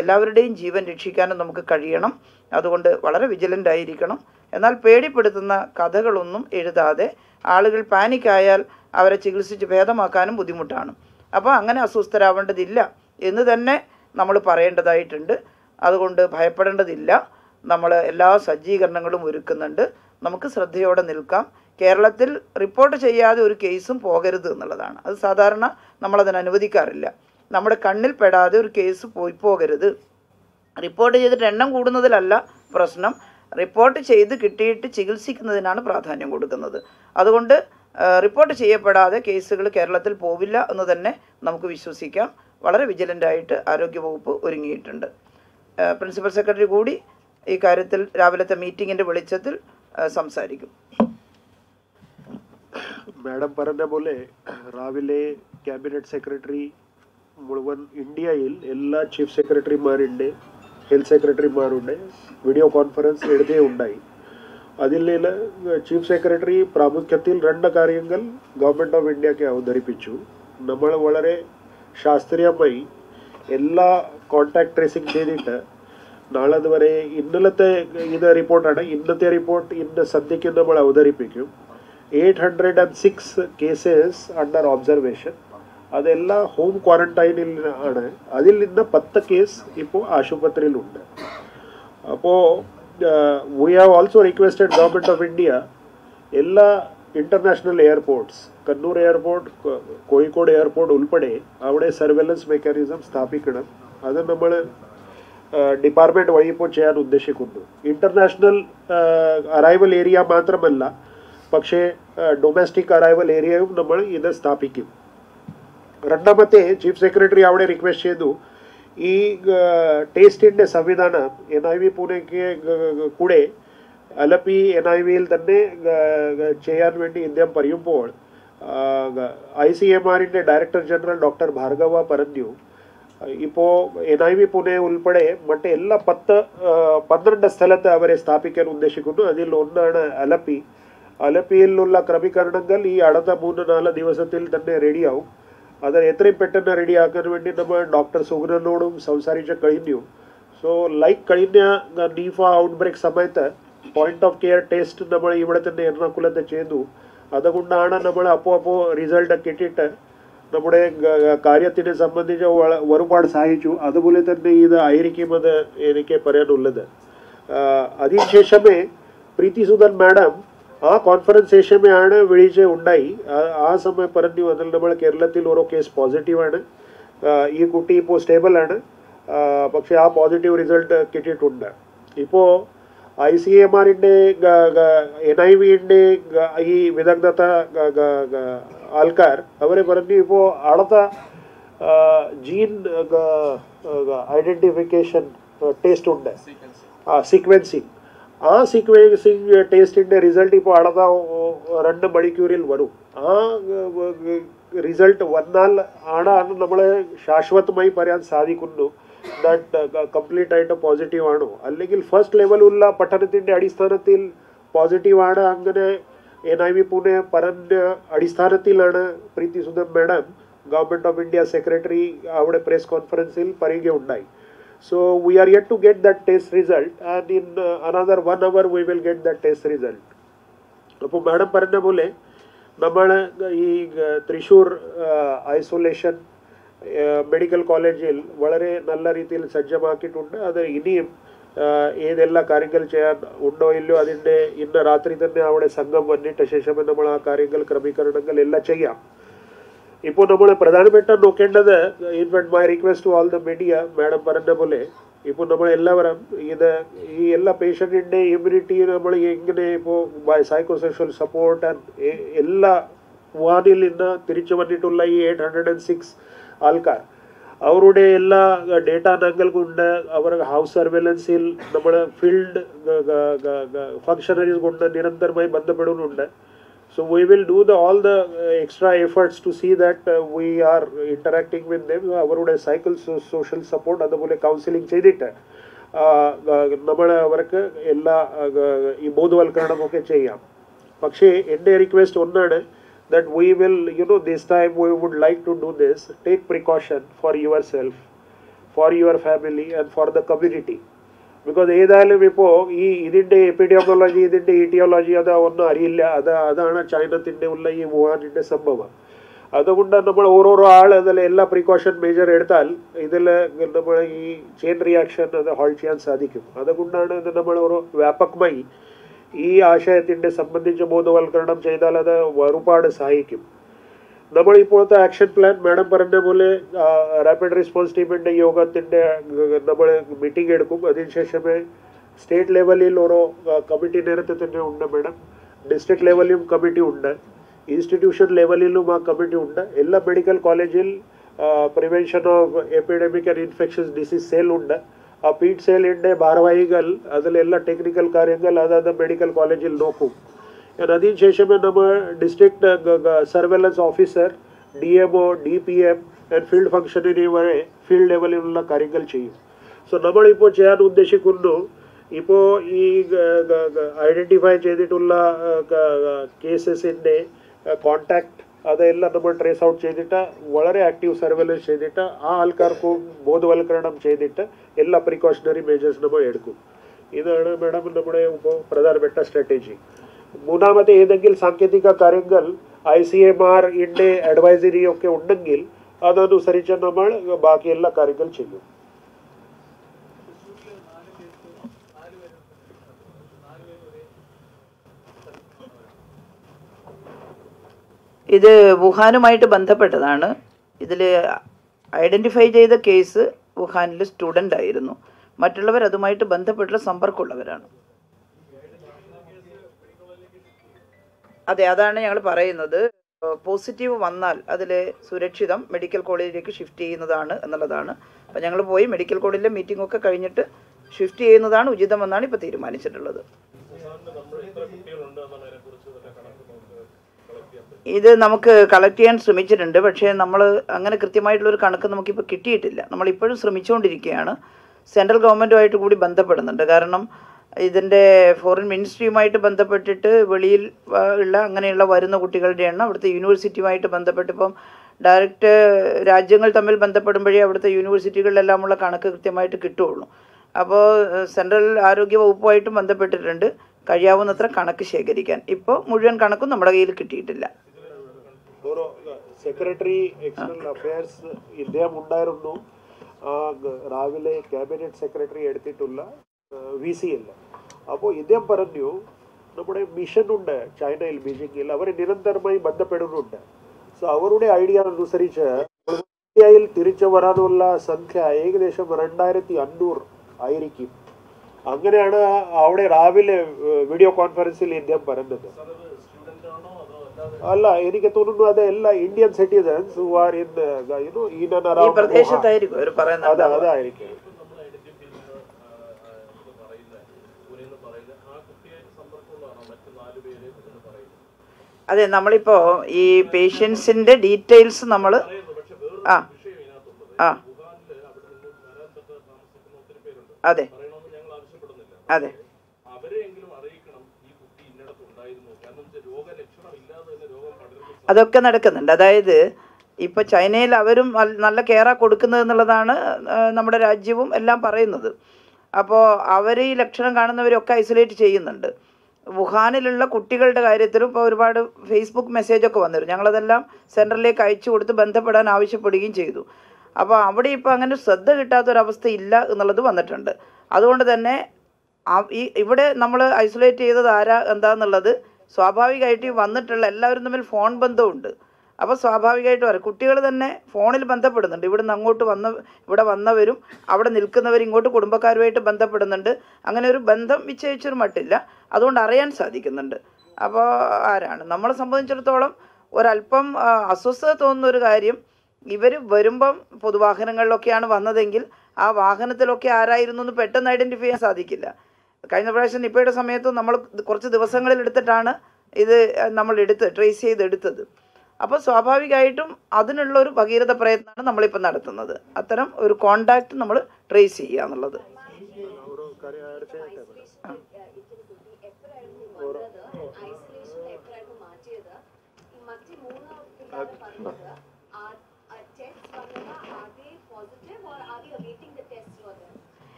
എല്ലാവരുടെയും ജീവൻ രക്ഷിക്കാനും നമുക്ക് കഴിയണം. അതുകൊണ്ട് വളരെ വിജിലൻ്റ് ആയിരിക്കണം. എന്നാൽ പേടിപ്പെടുത്തുന്ന കഥകളൊന്നും എഴുതാതെ ആളുകൾ പാനിക്കായാൽ അവരെ ചികിത്സിച്ച് ഭേദമാക്കാനും ബുദ്ധിമുട്ടാണ്. അപ്പോൾ അങ്ങനെ അസ്വസ്ഥരാവേണ്ടതില്ല എന്ന് തന്നെ നമ്മൾ പറയേണ്ടതായിട്ടുണ്ട്. അതുകൊണ്ട് ഭയപ്പെടേണ്ടതില്ല. നമ്മൾ എല്ലാ സജ്ജീകരണങ്ങളും ഒരുക്കുന്നുണ്ട്. നമുക്ക് ശ്രദ്ധയോടെ നിൽക്കാം. കേരളത്തിൽ റിപ്പോർട്ട് ചെയ്യാതെ ഒരു കേസും പോകരുത് എന്നുള്ളതാണ്. അത് സാധാരണ നമ്മൾ അതിനെ അനുവദിക്കാറില്ല. നമ്മുടെ കണ്ണിൽ പെടാതെ ഒരു കേസ് പോയി പോകരുത്. റിപ്പോർട്ട് ചെയ്തിട്ട് എണ്ണം കൂടുന്നതിലല്ല പ്രശ്നം, റിപ്പോർട്ട് ചെയ്ത് കിട്ടിയിട്ട് ചികിത്സിക്കുന്നതിനാണ് പ്രാധാന്യം കൊടുക്കുന്നത്. അതുകൊണ്ട് റിപ്പോർട്ട് ചെയ്യപ്പെടാതെ കേസുകൾ കേരളത്തിൽ പോവില്ല എന്ന് തന്നെ നമുക്ക് വിശ്വസിക്കാം. വളരെ വിജിലൻ്റായിട്ട് ആരോഗ്യവകുപ്പ് ഒരുങ്ങിയിട്ടുണ്ട്. പ്രിൻസിപ്പൽ സെക്രട്ടറി കൂടി ഈ കാര്യത്തിൽ രാവിലത്തെ മീറ്റിങ്ങിൻ്റെ വെളിച്ചത്തിൽ സംസാരിക്കും. മാഡം പറഞ്ഞ പോലെ രാവിലെ ക്യാബിനറ്റ് സെക്രട്ടറി മുഴുവൻ ഇന്ത്യയിൽ എല്ലാ ചീഫ് സെക്രട്ടറിമാരുണ്ട്, ഹെൽത്ത് സെക്രട്ടറിമാരുണ്ട്, വീഡിയോ കോൺഫറൻസ് എടുത്തേ ഉണ്ടായി. അതിൽ ചീഫ് സെക്രട്ടറി പ്രാമുഖ്യത്തിൽ രണ്ട് കാര്യങ്ങൾ ഗവൺമെൻറ് ഓഫ് ഇന്ത്യക്ക് അവതരിപ്പിച്ചു. നമ്മൾ വളരെ ശാസ്ത്രീയമായി എല്ലാ കോൺടാക്ട് ട്രേസിങ് ചെയ്തിട്ട് നാളെ വരെ ഇന്നലത്തെ ഇത് റിപ്പോർട്ടാണ്, ഇന്നത്തെ റിപ്പോർട്ട് ഇന്ന് സദ്യയ്ക്ക് നമ്മൾ അവതരിപ്പിക്കും. Eight hundred and six cases under observation, അതെല്ലാം ഹോം ക്വാറന്റൈനിൽ ആണ്. അതിൽ നിന്ന് പത്ത് കേസ് ഇപ്പോൾ ആശുപത്രിയിലുണ്ട്. അപ്പോൾ we have also requested government of India എല്ലാ international airports, Kannur airport, Kozhikode airport ഉൾപ്പെടെ അവിടെ സർവൈലൻസ് മെക്കാനിസം സ്ഥാപിക്കണം. അത് നമ്മൾ ഡിപ്പാർട്ട്മെൻറ്റ് വഴി ഇപ്പോൾ ചെയ്യാൻ ഉദ്ദേശിക്കുന്നു. ഇൻ്റർനാഷണൽ അറൈവൽ ഏരിയ മാത്രമല്ല, പക്ഷേ ഡൊമസ്റ്റിക് അറൈവൽ ഏരിയയും നമ്മൾ ഇത് സ്ഥാപിക്കും. രണ്ടാമത്തെ ചീഫ് സെക്രട്ടറി അവിടെ റിക്വസ്റ്റ് ചെയ്തു, ഈ ടേസ്റ്റിൻ്റെ സംവിധാനം എൻ ഐ വി പൂനെക്ക് കൂടെ അലപ്പി എൻ ഐ വിയിൽ തന്നെ ചെയ്യാൻ വേണ്ടി ഇന്ത്യ പറയുമ്പോൾ ഐ സി എം ആറിൻ്റെ ഡയറക്ടർ ജനറൽ ഡോക്ടർ ഭാർഗവ പറഞ്ഞു, ഇപ്പോൾ എൻ ഐ വി പൂനെ ഉൾപ്പെടെ മറ്റ് എല്ലാ പത്ത് പന്ത്രണ്ട് സ്ഥലത്ത് അവരെ സ്ഥാപിക്കാൻ ഉദ്ദേശിക്കുന്നു. അതിൽ ഒന്നാണ് അലപ്പി. അലപ്പിയിലുള്ള ക്രമീകരണങ്ങൾ ഈ അടുത്ത മൂന്ന് നാല് ദിവസത്തിൽ തന്നെ റെഡിയാവും. അത് എത്രയും പെട്ടെന്ന് റെഡിയാക്കാൻ വേണ്ടി നമ്മൾ ഡോക്ടർ സുഗനോടും സംസാരിച്ച് കഴിഞ്ഞു. സോ ലൈക്ക് കഴിഞ്ഞ നീഫ ഔട്ട്ബ്രേക്ക് സമയത്ത് പോയിന്റ് ഓഫ് കെയർ ടെസ്റ്റ് നമ്മൾ ഇവിടെ തന്നെ എറണാകുളത്ത് ചെയ്തു. അതുകൊണ്ടാണ് നമ്മൾ അപ്പോൾ അപ്പോൾ റിസൾട്ട് കിട്ടിയിട്ട് നമ്മുടെ കാര്യത്തിനെ സംബന്ധിച്ച് ഒരുപാട് സഹായിച്ചു. അതുപോലെ തന്നെ ഇത് ആയിരിക്കുമെന്ന് എനിക്ക് പറയാനുള്ളത്. അതിനുശേഷമേ പ്രീതി സുധൻ മാഡം ആ കോൺഫറൻസ് ശേഷമേ ആണ് വീഴ്ച ഉണ്ടായി. ആ സമയം പറഞ്ഞു, അതിൽ നമ്മൾ കേരളത്തിൽ ഓരോ കേസ് പോസിറ്റീവാണ്, ഈ കുട്ടി ഇപ്പോൾ സ്റ്റേബിളാണ്, പക്ഷേ ആ പോസിറ്റീവ് റിസൾട്ട് കിട്ടിയിട്ടുണ്ട്. ഇപ്പോൾ ഐ സി എം ആറിൻ്റെ എൻ ഐ വിൻ്റെ ഈ വിദഗ്ധ ആൾക്കാർ അവരെ പറഞ്ഞു, ഇപ്പോൾ അടുത്ത ജീൻ ഐഡൻറ്റിഫിക്കേഷൻ ടെസ്റ്റ് ഉണ്ട്, ആ സീക്വൻസിങ്. ആ സീക്വൻസിങ് ടെസ്റ്റിൻ്റെ റിസൾട്ട് ഇപ്പോൾ അടുത്ത രണ്ട് മണിക്കൂറിൽ വരും. ആ റിസൾട്ട് വന്നാൽ ആണാണ് നമ്മൾ ശാശ്വതമായി പറയാൻ സാധിക്കുന്നു ദാറ്റ് കംപ്ലീറ്റ് ആയിട്ട് പോസിറ്റീവ് ആണോ, അല്ലെങ്കിൽ ഫസ്റ്റ് ലെവലുള്ള പഠനത്തിൻ്റെ അടിസ്ഥാനത്തിൽ പോസിറ്റീവാണ്. അങ്ങനെ എൻ ഐ വി പൂനെ പറഞ്ഞ അടിസ്ഥാനത്തിലാണ് Preeti Sudan madam government of India secretary അവിടെ പ്രസ് കോൺഫറൻസിൽ പറയുകയുണ്ടായി. So we are yet to get that test result, and in uh, another one hour we will get that test result. അപ്പോൾ മാഡം പറഞ്ഞ പോലെ നമ്മൾ ഈ തൃശ്ശൂർ ഐസൊലേഷൻ മെഡിക്കൽ കോളേജിൽ വളരെ നല്ല രീതിയിൽ സജ്ജമാക്കിയിട്ടുണ്ട്. അത് ഇനിയും ഏതെല്ലാം കാര്യങ്ങൾ ചെയ്യാൻ ഉണ്ടോ ഇല്ലയോ അതിൻ്റെ ഇന്ന് രാത്രി തന്നെ അവിടെ സംഘം വന്നിട്ട് ശേഷമേ നമ്മൾ ആ കാര്യങ്ങൾ ക്രമീകരണങ്ങൾ എല്ലാം ചെയ്യാം. ഇപ്പോൾ നമ്മൾ പ്രധാനപ്പെട്ട നോക്കേണ്ടത്, in fact my request to all the media, madam പറഞ്ഞ പോലെ ഇപ്പോൾ നമ്മൾ എല്ലാവരും ഇത് ഈ എല്ലാ പേഷ്യൻറ്റിൻ്റെ ഇമ്മ്യൂണിറ്റി നമ്മൾ എങ്ങനെ ഇപ്പോൾ സൈക്കോസോഷ്യൽ സപ്പോർട്ട് ആൻഡ് എല്ലാ വുഹാനിൽ നിന്ന് തിരിച്ചു വന്നിട്ടുള്ള ഈ എയ്റ്റ് ഹൺഡ്രഡ് ആൻഡ് സിക്സ് ആൾക്കാർ അവരുടെ എല്ലാ ഡേറ്റ ഞങ്ങൾക്കുണ്ട്. അവരുടെ ഹൗസ് സർവൈലൻസിൽ നമ്മൾ ഫീൽഡ് ഫങ്ഷണറീസ് കൊണ്ട് നിരന്തരമായി ബന്ധപ്പെടുന്നുണ്ട്. So we will do the all the uh, extra efforts to see that uh, we are interacting with them. Avarude cycle so, social support adupole counseling cheyiditte namale avarku ella ee bodhavalkaranam okke cheyyam. Pakshe ende request onnade that we will, you know, this time we would like to do this, take precaution for yourself, for your family and for the community. Because ഏതായാലും ഇപ്പോൾ ഈ ഇതിൻ്റെ എപ്പിഡിയോളജി ഇതിൻ്റെ ഇറ്റിയോളജി അത് ഒന്നും അറിയില്ല. അത് അതാണ് ചൈനത്തിൻ്റെ ഉള്ള ഈ വുഹാനിൻ്റെ സംഭവം. അതുകൊണ്ട് നമ്മൾ ഓരോരോ ആൾ അതിൽ എല്ലാ പ്രിക്കോഷൻ മേജർ എടുത്താൽ ഇതിൽ നമ്മൾ ഈ ചെയിൻ റിയാക്ഷൻ അത് ഹോൾഡ് ചെയ്യാൻ സാധിക്കും. അതുകൊണ്ടാണ് ഇത് നമ്മൾ ഓരോ വ്യാപകമായി ഈ ആശയത്തിൻ്റെ സംബന്ധിച്ച് ബോധവൽക്കരണം ചെയ്താൽ അത് ഒരുപാട് സഹായിക്കും. നമ്മൾ ഇപ്പോഴത്തെ ആക്ഷൻ പ്ലാൻ മാഡം പറഞ്ഞ പോലെ റാപ്പിഡ് റെസ്പോൺസ് ടീമിൻ്റെ യോഗത്തിൻ്റെ നമ്മൾ മീറ്റിംഗ് എടുക്കും. അതിനുശേഷമേ സ്റ്റേറ്റ് ലെവലിൽ ഓരോ കമ്മിറ്റി നേരത്തെ തന്നെ ഉണ്ട് മാഡം. ഡിസ്ട്രിക്ട് ലെവലിലും കമ്മിറ്റി ഉണ്ട്, ഇൻസ്റ്റിറ്റ്യൂഷൻ ലെവലിലും ആ കമ്മിറ്റി ഉണ്ട്. എല്ലാ മെഡിക്കൽ കോളേജിൽ prevention of epidemic and infectious disease സെല്ലുണ്ട്. ആ പീഡ് സെല്ലിൻ്റെ ഭാരവാഹികൾ അതിലെല്ലാ ടെക്നിക്കൽ കാര്യങ്ങൾ അതായത് മെഡിക്കൽ കോളേജിൽ നോക്കും. അതിനുശേഷമേ നമ്മൾ district surveillance officer, D M O, D P M and field functionary വരെ ഫീൽഡ് ലെവലിലുള്ള കാര്യങ്ങൾ ചെയ്യും. സോ നമ്മളിപ്പോൾ ചെയ്യാൻ ഉദ്ദേശിക്കുന്നു, ഇപ്പോൾ ഈ ഐഡൻറ്റിഫൈ ചെയ്തിട്ടുള്ള കേസസിൻ്റെ കോൺടാക്ട് അതെല്ലാം നമ്മൾ ട്രേസ് ഔട്ട് ചെയ്തിട്ട് വളരെ ആക്റ്റീവ് സർവൈലൻസ് ചെയ്തിട്ട് ആ ആൾക്കാർക്കും ബോധവൽക്കരണം ചെയ്തിട്ട് എല്ലാ പ്രിക്കോഷണറി മെഷേഴ്സ് നമ്മൾ എടുക്കും. ഇതാണ് മാഡം നമ്മുടെ ഇപ്പോൾ പ്രധാനപ്പെട്ട സ്ട്രാറ്റജി. മൂന്നാമത്തെ ഏതെങ്കിലും സാങ്കേതിക കാര്യങ്ങൾ ഐ സി എം ആർ ഇൻ്റെ അഡ്വൈസറിയൊക്കെ ഉണ്ടെങ്കിൽ അതനുസരിച്ച് നമ്മൾ ബാക്കി എല്ലാ കാര്യങ്ങൾ ചെയ്യും. ഇത് വുഹാനുമായിട്ട് ബന്ധപ്പെട്ടതാണ്. ഇതിൽ ഐഡൻറ്റിഫൈ ചെയ്ത കേസ് വുഹാനിൽ സ്റ്റുഡൻ്റ് ആയിരുന്നു. മറ്റുള്ളവർ അതുമായിട്ട് ബന്ധപ്പെട്ടുള്ള സമ്പർക്കമുള്ളവരാണ്. അതെ, അതാണ് ഞങ്ങൾ പറയുന്നത്. പോസിറ്റീവ് വന്നാൽ അതിൽ സുരക്ഷിതം മെഡിക്കൽ കോളേജിലേക്ക് ഷിഫ്റ്റ് ചെയ്യുന്നതാണ് എന്നുള്ളതാണ്. അപ്പം ഞങ്ങൾ പോയി മെഡിക്കൽ കോളേജിലെ മീറ്റിങ്ങൊക്കെ കഴിഞ്ഞിട്ട് ഷിഫ്റ്റ് ചെയ്യുന്നതാണ് ഉചിതമെന്നാണ് ഇപ്പോൾ തീരുമാനിച്ചിട്ടുള്ളത്. ഇത് നമുക്ക് കളക്ട് ചെയ്യാൻ ശ്രമിച്ചിട്ടുണ്ട്, പക്ഷേ നമ്മൾ അങ്ങനെ കൃത്യമായിട്ടുള്ളൊരു കണക്ക് നമുക്കിപ്പോൾ കിട്ടിയിട്ടില്ല. നമ്മളിപ്പോഴും ശ്രമിച്ചുകൊണ്ടിരിക്കുകയാണ്. സെൻട്രൽ ഗവൺമെൻറ്റുമായിട്ട് കൂടി ബന്ധപ്പെടുന്നുണ്ട്. കാരണം ഇതിൻ്റെ ഫോറിൻ മിനിസ്ട്രിയുമായിട്ട് ബന്ധപ്പെട്ടിട്ട് വെളിയിൽ ഉള്ള അങ്ങനെയുള്ള വരുന്ന കുട്ടികളുടെ എണ്ണം, അവിടുത്തെ യൂണിവേഴ്സിറ്റിയുമായിട്ട് ബന്ധപ്പെട്ട് ഇപ്പം ഡയറക്റ്റ് രാജ്യങ്ങൾ തമ്മിൽ ബന്ധപ്പെടുമ്പോഴേ അവിടുത്തെ യൂണിവേഴ്സിറ്റികളിലെല്ലാമുള്ള കണക്ക് കൃത്യമായിട്ട് കിട്ടുകയുള്ളൂ. അപ്പോൾ സെൻട്രൽ ആരോഗ്യ വകുപ്പുമായിട്ടും ബന്ധപ്പെട്ടിട്ടുണ്ട് കഴിയാവുന്നത്ര കണക്ക് ശേഖരിക്കാൻ. ഇപ്പോൾ മുഴുവൻ കണക്കും നമ്മുടെ കയ്യിൽ കിട്ടിയിട്ടില്ല. സെക്രട്ടറി എക്സ്റ്റേണൽ അഫയേഴ്സ് ഇദ്ദേഹം ഉണ്ടായിരുന്നു. രാവിലെ ക്യാബിനറ്റ് സെക്രട്ടറി എടുത്തിട്ടുള്ള വി സി അല്ല. അപ്പോൾ ഇദ്ദേഹം പറഞ്ഞു, നമ്മുടെ മിഷനുണ്ട് ചൈനയിൽ, ബീജിംഗിൽ, അവർ നിരന്തരമായി ബന്ധപ്പെടുന്നുണ്ട്. സോ അവരുടെ ഐഡിയ അനുസരിച്ച് ഇന്ത്യയിൽ തിരിച്ചു വരാനുള്ള സംഖ്യ ഏകദേശം രണ്ടായിരത്തി അഞ്ഞൂറ് ആയിരിക്കും. അങ്ങനെയാണ് അവിടെ രാവിലെ വീഡിയോ കോൺഫറൻസിൽ ഇദ്ദേഹം പറഞ്ഞത്. അല്ല, എനിക്ക് തോന്നുന്നു അത് എല്ലാ Indian citizens who are in you know in and around പ്രദേശത്തായിരിക്കും അവർ പറയുന്നത്. അതെ, അതായിരിക്കും. അതെ, നമ്മളിപ്പോൾ ഈ പേഷ്യൻസിൻ്റെ ഡീറ്റെയിൽസ് നമ്മൾ ആ ആ അതെ അതെ അതൊക്കെ നടക്കുന്നുണ്ട്. അതായത് ഇപ്പോൾ ചൈനയിൽ അവരും നല്ല കെയറാണ് കൊടുക്കുന്നത് എന്നുള്ളതാണ് നമ്മുടെ രാജ്യവും എല്ലാം പറയുന്നത്. അപ്പോൾ അവർ ഈ ലക്ഷണം കാണുന്നവരൊക്കെ ഐസൊലേറ്റ് ചെയ്യുന്നുണ്ട്. വുഹാനിലുള്ള കുട്ടികളുടെ കാര്യത്തിലും ഇപ്പോൾ ഒരുപാട് ഫേസ്ബുക്ക് മെസ്സേജൊക്കെ വന്നിരുന്നു. ഞങ്ങളതെല്ലാം സെൻറ്ററിലേക്ക് അയച്ചു കൊടുത്ത് ബന്ധപ്പെടാൻ ആവശ്യപ്പെടുകയും ചെയ്തു. അപ്പോൾ അവിടെ ഇപ്പോൾ അങ്ങനെ ശ്രദ്ധ കിട്ടാത്തൊരവസ്ഥ ഇല്ല എന്നുള്ളത് വന്നിട്ടുണ്ട്. അതുകൊണ്ട് തന്നെ ഈ ഇവിടെ നമ്മൾ ഐസൊലേറ്റ് ചെയ്തത് ആരാ എന്താന്നുള്ളത് സ്വാഭാവികമായിട്ട് വന്നിട്ടുള്ള എല്ലാവരും തമ്മിൽ ഫോൺ ബന്ധമുണ്ട്. അപ്പോൾ സ്വാഭാവികമായിട്ട് വരും. കുട്ടികൾ തന്നെ ഫോണിൽ ബന്ധപ്പെടുന്നുണ്ട്. ഇവിടുന്ന് അങ്ങോട്ട് വന്ന ഇവിടെ വന്നവരും അവിടെ നിൽക്കുന്നവരും ഇങ്ങോട്ട് കുടുംബക്കാരുമായിട്ട് ബന്ധപ്പെടുന്നുണ്ട്. അങ്ങനെ ഒരു ബന്ധം വിച്ഛേദിച്ചൊരു മട്ടില്ല. അതുകൊണ്ട് അറിയാൻ സാധിക്കുന്നുണ്ട്. അപ്പോൾ ആരാണ് നമ്മളെ സംബന്ധിച്ചിടത്തോളം ഒരല്പം അസ്വസ്ഥത തോന്നുന്ന ഒരു കാര്യം, ഇവർ വരുമ്പം പൊതുവാഹനങ്ങളിലൊക്കെയാണ് വന്നതെങ്കിൽ ആ വാഹനത്തിലൊക്കെ ആരായിരുന്നു എന്ന് പെട്ടെന്ന് ഐഡൻറ്റിഫൈ ചെയ്യാൻ സാധിക്കില്ല. കഴിഞ്ഞ പ്രാവശ്യം നിപ്പയുടെ സമയത്ത് നമ്മൾ കുറച്ച് ദിവസങ്ങളിലെടുത്തിട്ടാണ് ഇത് നമ്മൾ എടുത്ത് ട്രേസ് ചെയ്തെടുത്തത്. അപ്പോൾ സ്വാഭാവികമായിട്ടും അതിനുള്ള ഒരു ഭഗീരഥ പ്രയത്നമാണ് നമ്മളിപ്പോൾ നടത്തുന്നത്. അത്തരം ഒരു കോണ്ടാക്ട് നമ്മൾ ട്രേസ് ചെയ്യുക എന്നുള്ളത്.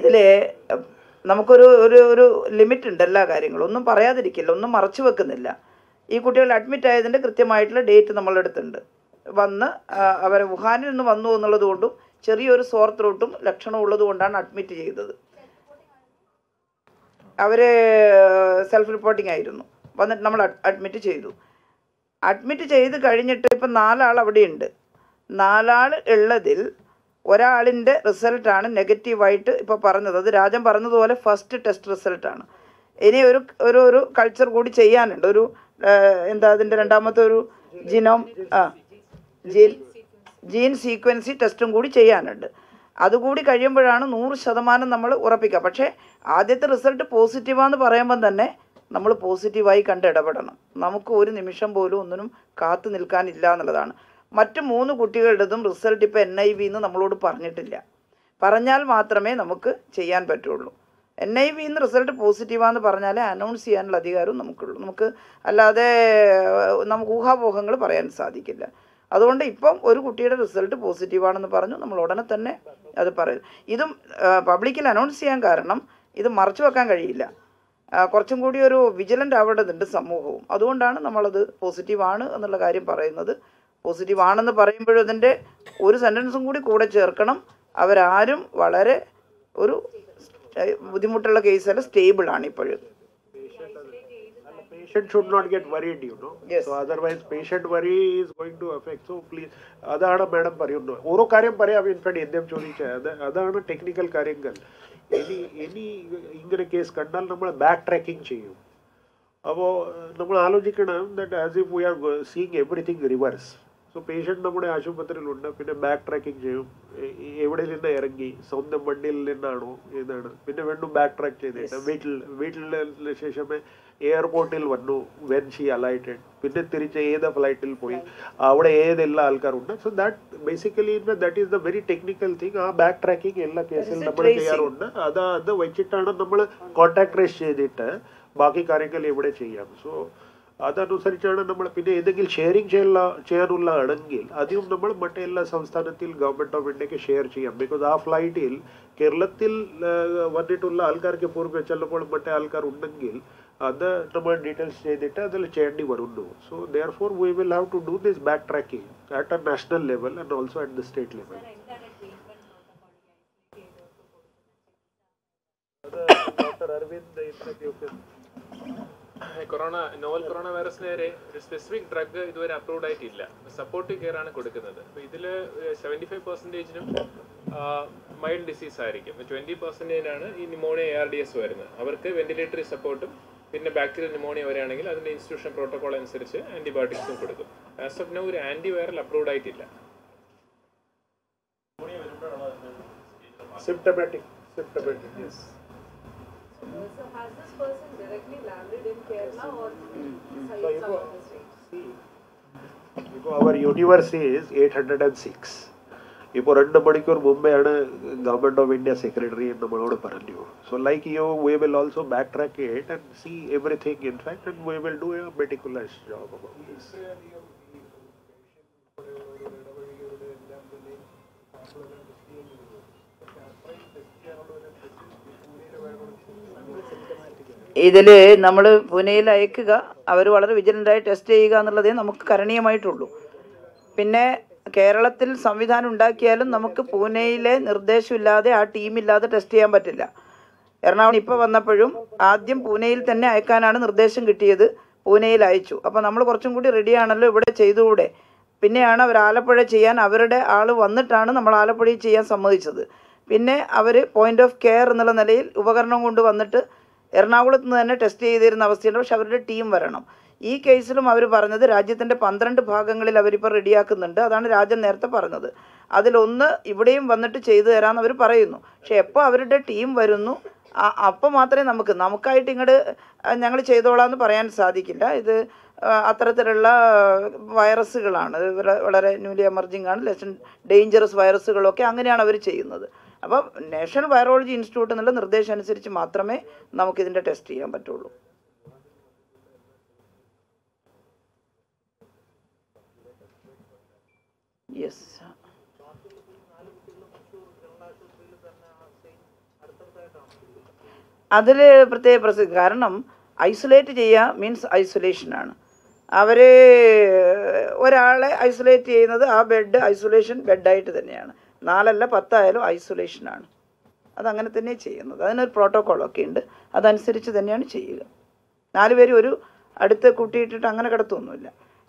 ഇതിൽ നമുക്കൊരു ഒരു ഒരു ലിമിറ്റ് ഉണ്ട്. എല്ലാ കാര്യങ്ങളും ഒന്നും പറയാതിരിക്കില്ല, ഒന്നും മറച്ചു വെക്കുന്നില്ല. ഈ കുട്ടികൾ അഡ്മിറ്റ് ആയതിൻ്റെ കൃത്യമായിട്ടുള്ള ഡേറ്റ് നമ്മളെടുത്തുണ്ട്. Vana our Wuhan and Vanu Naladundum, Cherry or sore throatum, Lakshana Uladundan admitted. Our self reporting I don't know. One that number admitted Chedu. Admitted the Kadinia trip and Nala Lavadind Nala Eladil, Vera Alinde result and negative white Paparana, the Rajam Parana were a first test result. Any Uru culture would Chayan and Uru in the Damaturu genome gene sequence test and goody Chayanad. That's why we have to do this. We have to do this. We have to positive this. We have to do this. We have to do this. We have to do this. We have to do this. We That's why we have a result positive. We have to announce this publicly. We have to announce this publicly. We have to be vigilant. That's why we have to be positive. We have to be positive. We have to be positive. We have to Patient should not get worried, you know. Yes. So otherwise, patient worry is going to affect. So please, that's madam parayum no. Oro karyam parayam in fact endem choli chaya. That's technical karyangal. Any any ingre case kandal namal backtracking cheyu. Abo namal alojikanam that as if we are seeing everything reverse. So patient namude ashupathril unda pinne backtracking cheyu. Evade linna erangi sondam mandil linna anu edana pinne vendu backtrack cheyidetta wait wait sheshame airport il vannu when she alighted pinne tiriche eda flight il poi avade edella alkar unda so that basically that is the very technical thing ah backtracking ella case il nammal cheyarunda adu adu vechittana nammal contact trace cheyidetta baaki karyangal evade cheyam so Other to Sarchana number Pine, the sharing Chella, Cherula, Adangil, Adium number Matella, Samstanatil, Government of India share Chiam, because our flight ill, Kerlatil, one day to Lalkar Kapur, Chalapol, Matalkar Undangil, other number details say that the Chendi Varundu. So, therefore, we will have to do this backtracking at a national level and also at the state level. Doctor Arvind, you can. Corona, novel coronavirus is a specific drug that is approved. It is a supportive care. seventy-five percent uh, mild disease. twenty percent is pneumonia A R D S. Ventilatory support is bacterial pneumonia. That is institution protocol and antibiotics. As of now, antiviral approved. Symptomatic. Symptomatic, yes. So has this person directly landed in Kerala or in some other state? Because our universe is eight hundred six. If you run the Mumbai Government of India Secretary in the Manodaparandu. So like you, we will also backtrack it and see everything in fact and we will do a meticulous job about this. Idele, Namal Pune Laikiga, our vigilant test and the Namak Karani Maitulu. Pine Kerala till Samvidan Unda Kelan, Namak Pune, Nurdeshula, the Artimila, the Testia Batilla. Erna Nipa Vanapurum, Adim Pune, Tene, I can another Nurdesh and Gitty, Pune Laichu. Upon Namal Portungu, ready and a little bit of Chedude. Pineana, Alapura Chian, Averade, all one the Tana, Namalapuri Chian, some of each other. Pine, our point of care and the Lanale, Uvagarnamundu Vanata. Ernagulat and a testy there in Avasino Shavred team Varanam. E. Kaisum Aviparana, Rajat and a Pandran to Pagangal Avipar Diakanda, than Rajan Nertha Paranada. Adilunda, Ibudim wanted to chase the Eran Aviparano. Shepa Avred team Varunu, Apa Matra and Namaka, Namaka eating a Nangal Chedola and the Paran Sadikila, the Atharella virus cigalana, newly emerging and less dangerous virus cigaloka, Angan and Avichi another. Above National Virology Institute and the Nurdesh and Sirich Matrame, Namukin the Testi number two. Yes. Adele Prate Prasagaranam, isolate means isolation. Avare ഒരാളെ ഐസൊലേറ്റ് ചെയ്യുന്നത് ആ ബെഡ് ഐസൊലേഷൻ ബെഡ് ആയിട്ട് തന്നെയാണ് നാലല്ല പത്ത് ആയാലും ഐസൊലേഷൻ ആണ് അത് അങ്ങനെ തന്നെ ചെയ്യുന്നത് അതിനൊരു പ്രോട്ടോക്കോൾ ഒക്കെ ഉണ്ട് അതനുസരിച്ച് തന്നെയാണ് ചെയ്യുക നാല് പേര് ഒരു അടുത്ത് കൂട്ടിയിട്ടിട്ട് അങ്ങനെ കിടത്തുന്നില്ല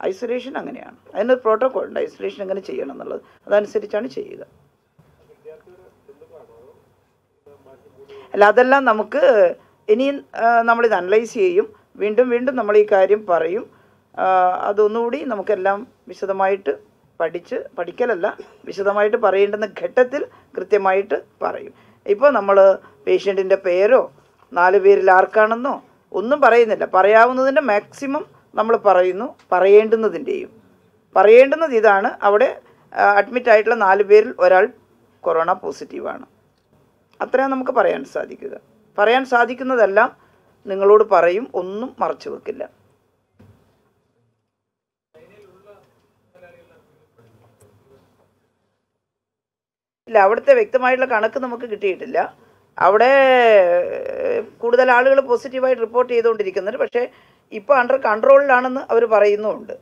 ഐസൊലേഷൻ അങ്ങനെയാണ് അതിനൊരു പ്രോട്ടോക്കോൾ ഉണ്ട് ഐസൊലേഷൻ എങ്ങനെ ചെയ്യണം എന്നുള്ളത് അതനുസരിച്ചാണ് ചെയ്യുക അല്ല അതെല്ലാം നമുക്ക് ഇനിയും നമ്മൾ ഇത് അനലൈസ് ചെയ്യും വീണ്ടും വീണ്ടും നമ്മൾ ഈ കാര്യം പറയും അതൊന്നുകൂടി നമുക്കെല്ലാം വിശദമായിട്ട് പഠിച്ച് പഠിക്കലല്ല വിശദമായിട്ട് പറയേണ്ടുന്ന ഘട്ടത്തിൽ കൃത്യമായിട്ട് പറയും ഇപ്പോൾ നമ്മൾ പേഷ്യൻറ്റിൻ്റെ പേരോ നാല് പേരിൽ ആർക്കാണെന്നോ ഒന്നും പറയുന്നില്ല പറയാവുന്നതിൻ്റെ മാക്സിമം നമ്മൾ പറയുന്നു പറയേണ്ടുന്നതിൻ്റെയും പറയേണ്ടുന്നത് ഇതാണ് അവിടെ അഡ്മിറ്റായിട്ടുള്ള നാല് പേരിൽ ഒരാൾ കൊറോണ പോസിറ്റീവാണ് അത്രയാണ് നമുക്ക് പറയാൻ സാധിക്കുക പറയാൻ സാധിക്കുന്നതെല്ലാം നിങ്ങളോട് പറയും ഒന്നും മറച്ചു വെക്കില്ല ഇല്ല അവിടുത്തെ വ്യക്തമായിട്ടുള്ള കണക്ക് നമുക്ക് കിട്ടിയിട്ടില്ല അവിടെ കൂടുതൽ ആളുകൾ പോസിറ്റീവായിട്ട് റിപ്പോർട്ട് ചെയ്തുകൊണ്ടിരിക്കുന്നുണ്ട് പക്ഷേ ഇപ്പോൾ അണ്ടർ കൺട്രോളിലാണെന്ന് അവർ പറയുന്നുമുണ്ട്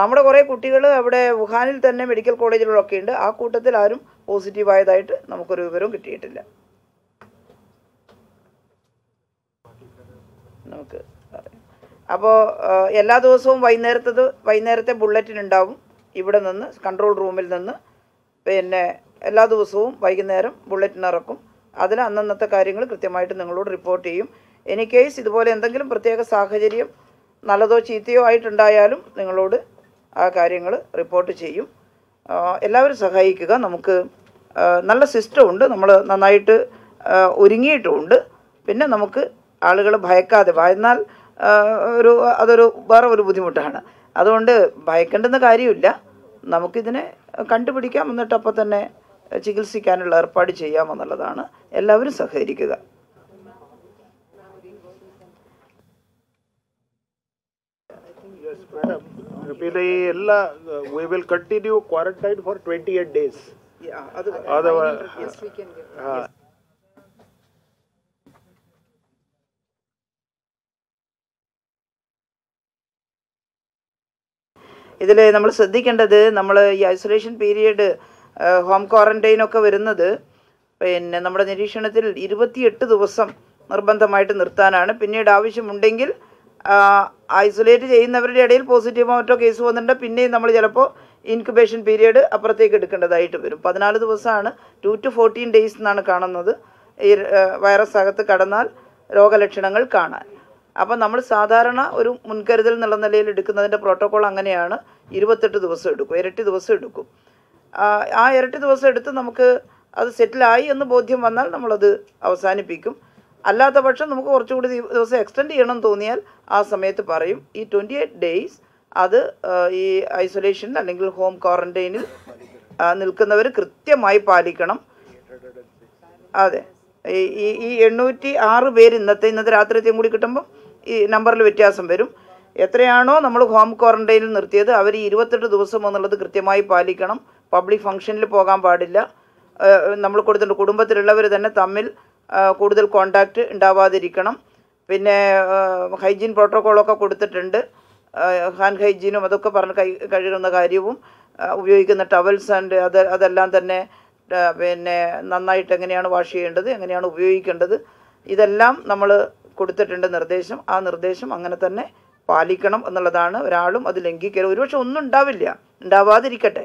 നമ്മുടെ കുറേ കുട്ടികൾ അവിടെ വുഹാനിൽ തന്നെ മെഡിക്കൽ കോളേജുകളിലൊക്കെ ഉണ്ട് ആ കൂട്ടത്തിൽ ആരും പോസിറ്റീവായതായിട്ട് നമുക്കൊരു വിവരവും കിട്ടിയിട്ടില്ല നമുക്ക് അപ്പോൾ എല്ലാ ദിവസവും വൈകുന്നേരത്തത് വൈകുന്നേരത്തെ ബുള്ളറ്റിനുണ്ടാവും ഇവിടെ നിന്ന് കൺട്രോൾ റൂമിൽ നിന്ന് പിന്നെ എല്ലാ ദിവസവും വൈകുന്നേരം ബുള്ളറ്റിനിറക്കും അതിൽ അന്നന്നത്തെ കാര്യങ്ങൾ കൃത്യമായിട്ട് നിങ്ങളോട് റിപ്പോർട്ട് ചെയ്യും ഇൻ കേസ് ഇതുപോലെ എന്തെങ്കിലും പ്രത്യേക സാഹചര്യം നല്ലതോ ചീത്തയോ ആയിട്ടുണ്ടായാലും നിങ്ങളോട് ആ കാര്യങ്ങൾ റിപ്പോർട്ട് ചെയ്യും എല്ലാവരും സഹായിക്കുക നമുക്ക് നല്ല സിസ്റ്റമുണ്ട് നമ്മൾ നന്നായിട്ട് ഒരുങ്ങിയിട്ടുമുണ്ട് പിന്നെ നമുക്ക് ആളുകൾ ഭയക്കാതെ ഭയന്നാൽ ഒരു അതൊരു വേറെ ഒരു ബുദ്ധിമുട്ടാണ് അതുകൊണ്ട് ഭയക്കേണ്ടുന്ന കാര്യമില്ല നമുക്കിതിനെ കണ്ടുപിടിക്കാം എന്നിട്ട് അപ്പം തന്നെ ചികിത്സിക്കാനുള്ള ഏർപ്പാട് ചെയ്യാമെന്നുള്ളതാണ് എല്ലാവരും സഹകരിക്കുക ഇതിൽ നമ്മൾ ശ്രദ്ധിക്കേണ്ടത് നമ്മൾ ഈ ഐസൊലേഷൻ പീരീഡ് ഹോം ക്വാറൻറ്റൈനൊക്കെ വരുന്നത് പിന്നെ നമ്മുടെ നിരീക്ഷണത്തിൽ ഇരുപത്തിയെട്ട് ദിവസം നിർബന്ധമായിട്ട് നിർത്താനാണ് പിന്നീട് ആവശ്യമുണ്ടെങ്കിൽ ഐസൊലേറ്റ് ചെയ്യുന്നവരുടെ ഇടയിൽ പോസിറ്റീവോ മറ്റോ കേസ് വന്നിട്ടുണ്ടെങ്കിൽ പിന്നെയും നമ്മൾ ചിലപ്പോൾ ഇൻക്യുബേഷൻ പീരീഡ് അപ്പുറത്തേക്ക് എടുക്കേണ്ടതായിട്ട് വരും പതിനാല് ദിവസമാണ് ടു ടു ഫോർട്ടീൻ ഡേയ്സ് എന്നാണ് കാണുന്നത് ഈ വൈറസ് അകത്ത് കടന്നാൽ രോഗലക്ഷണങ്ങൾ കാണാൻ അപ്പോൾ നമ്മൾ സാധാരണ ഒരു മുൻകരുതൽ എന്നുള്ള നിലയിൽ എടുക്കുന്നതിൻ്റെ പ്രോട്ടോക്കോൾ അങ്ങനെയാണ് ഇരുപത്തെട്ട് ദിവസം എടുക്കും ഇരട്ടി ദിവസം എടുക്കും ആ ഇരട്ടി ദിവസം എടുത്ത് നമുക്ക് അത് സെറ്റിലായി എന്ന് ബോധ്യം വന്നാൽ നമ്മളത് അവസാനിപ്പിക്കും അല്ലാത്ത പക്ഷം നമുക്ക് കുറച്ചുകൂടി ദിവസം എക്സ്റ്റെൻഡ് ചെയ്യണമെന്ന് തോന്നിയാൽ ആ സമയത്ത് പറയും ഈ ട്വൻറ്റി എയ്റ്റ് ഡേയ്സ് അത് ഈ ഐസൊലേഷൻ അല്ലെങ്കിൽ ഹോം ക്വാറൻറ്റൈനിൽ നിൽക്കുന്നവർ കൃത്യമായി പാലിക്കണം അതെ ഈ ഈ എണ്ണൂറ്റി ആറ് പേര് ഇന്നത്തെ ഇന്നത്തെ രാത്രിയത്തെയും കൂടി കിട്ടുമ്പം ഈ നമ്പറിൽ വ്യത്യാസം വരും എത്രയാണോ നമ്മൾ ഹോം ക്വാറൻറ്റൈനിൽ നിർത്തിയത് അവർ ഈ ഇരുപത്തെട്ട് ദിവസം എന്നുള്ളത് കൃത്യമായി പാലിക്കണം പബ്ലിക് ഫംഗ്ഷനിൽ പോകാൻ പാടില്ല നമ്മൾ കൊടുത്തിട്ട് കുടുംബത്തിലുള്ളവർ തന്നെ തമ്മിൽ കൂടുതൽ കോണ്ടാക്റ്റ് ഉണ്ടാവാതിരിക്കണം പിന്നെ ഹൈജീൻ പ്രോട്ടോക്കോളൊക്കെ കൊടുത്തിട്ടുണ്ട് ഹാൻഡ് ഹൈജീനും അതൊക്കെ പറഞ്ഞ് കൈ കഴുകുന്ന കാര്യവും ഉപയോഗിക്കുന്ന ടവൽസ് ആൻഡ് അത് അതെല്ലാം തന്നെ പിന്നെ നന്നായിട്ട് എങ്ങനെയാണ് വാഷ് ചെയ്യേണ്ടത് എങ്ങനെയാണ് ഉപയോഗിക്കേണ്ടത് ഇതെല്ലാം നമ്മൾ കൊടുത്തിട്ടുണ്ട് നിർദ്ദേശം ആ നിർദ്ദേശം അങ്ങനെ തന്നെ പാലിക്കണം എന്നുള്ളതാണ് ഒരാളും അത് ലംഘിക്കരുത് ഒരുപക്ഷെ ഒന്നും ഉണ്ടാവില്ല ഉണ്ടാവാതിരിക്കട്ടെ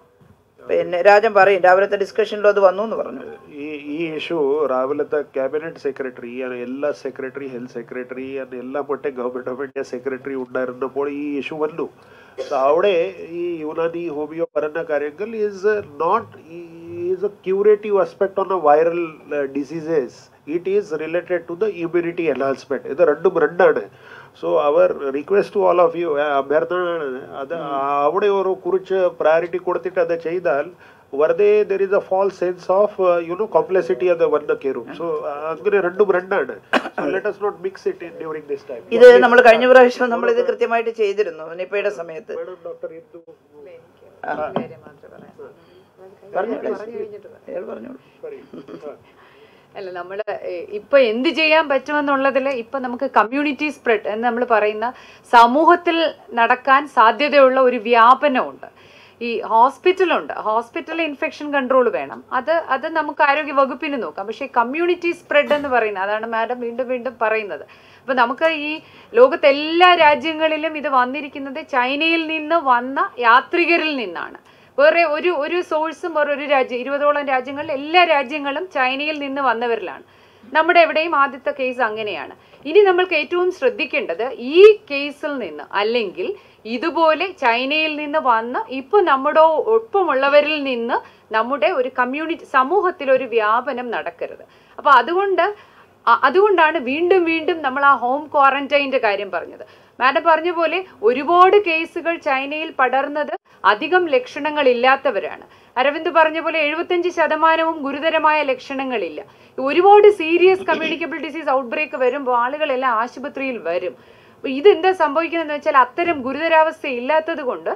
പിന്നെ രാജൻ പറയും രാവിലത്തെ ഡിസ്കഷനിലും അത് വന്നു എന്ന് പറഞ്ഞു ഈ ഈ ഇഷ്യൂ രാവിലത്തെ ക്യാബിനറ്റ് സെക്രട്ടറി എല്ലാ സെക്രട്ടറി ഹെൽത്ത് സെക്രട്ടറി എല്ലാം മറ്റേ ഗവൺമെൻറ് ഓഫ് ഇന്ത്യ സെക്രട്ടറി ഉണ്ടായിരുന്നപ്പോൾ ഈ ഇഷ്യൂ വന്നു അവിടെ ഈ യുനാനി ഹോമിയോ പറയുന്ന കാര്യങ്ങൾ is not is a curative aspect on a viral diseases it is related to the immunity enhancement idu rendu rendana so our request to all of you abhyarthana adu avade oru kurichu priority koduthittu adu cheydal were they, there is a false sense of, uh, you know, complexity of the one Kerum. Yeah. So, uh, so, let us not mix it in during this time. This is what we have done. This is what we have done. This is what we have done. Madam Doctor, Indu. Thank you. Sorry. Hello, now we have community spread. We have to say that hospital hospital infection control वेणम अदा अदा नमक कार्यों की वगुपीने नो कम्बशे community spread अन्न वरीना अदा मैडम इंडम इंडम पराईना द व नमक ये लोग तेल्ला राज्यंगले में इधर वांधे रिकिन्ना दे चाइनील निन्ना वांना यात्रिगेरल निन्ना ना परे ओरु ओरु source में ओरु राज्य इरुवदोलन राज्यंगले इल्ला राज्यंगलम चाइनील निन्ना वांना वरलान നമ്മുടെ എവിടെയും ആദ്യത്തെ കേസ് അങ്ങനെയാണ്. ഇനി നമ്മൾ ഏറ്റവും ശ്രദ്ധിക്കേണ്ടത് ഈ കേസിൽ നിന്ന് അല്ലെങ്കിൽ ഇതുപോലെ ചൈനയിൽ നിന്ന് വന്ന ഇപ്പോൾ നമ്മുടെ ഒപ്പമുള്ളവരിൽ നിന്ന് നമ്മുടെ ഒരു കമ്മ്യൂണിറ്റി സമൂഹത്തിൽ ഒരു വ്യാപനം നടക്കരുത്. അപ്പോൾ അതുകൊണ്ട് അതുകൊണ്ടാണ് വീണ്ടും വീണ്ടും നമ്മൾ ആ ഹോം ക്വാറന്റൈൻ്റെ കാര്യം പറഞ്ഞത്. മാഡം പറഞ്ഞ പോലെ ഒരുപാട് കേസുകൾ ചൈനയിൽ പടർന്നത് അധികം ലക്ഷണങ്ങളില്ലാത്തവരാണ്. അരവിന്ദ് പറഞ്ഞ പോലെ എഴുപത്തഞ്ച് ശതമാനവും ഗുരുതരമായ ലക്ഷണങ്ങളില്ല. ഒരുപാട് സീരിയസ് കമ്മ്യൂണിക്കബിൾ ഡിസീസ് ഔട്ട്ബ്രേക്ക് വരുമ്പോൾ ആളുകളെല്ലാം ആശുപത്രിയിൽ വരും. ഇതെന്താ സംഭവിക്കുന്നതെന്ന് വെച്ചാൽ അത്തരം ഗുരുതരാവസ്ഥ ഇല്ലാത്തതുകൊണ്ട്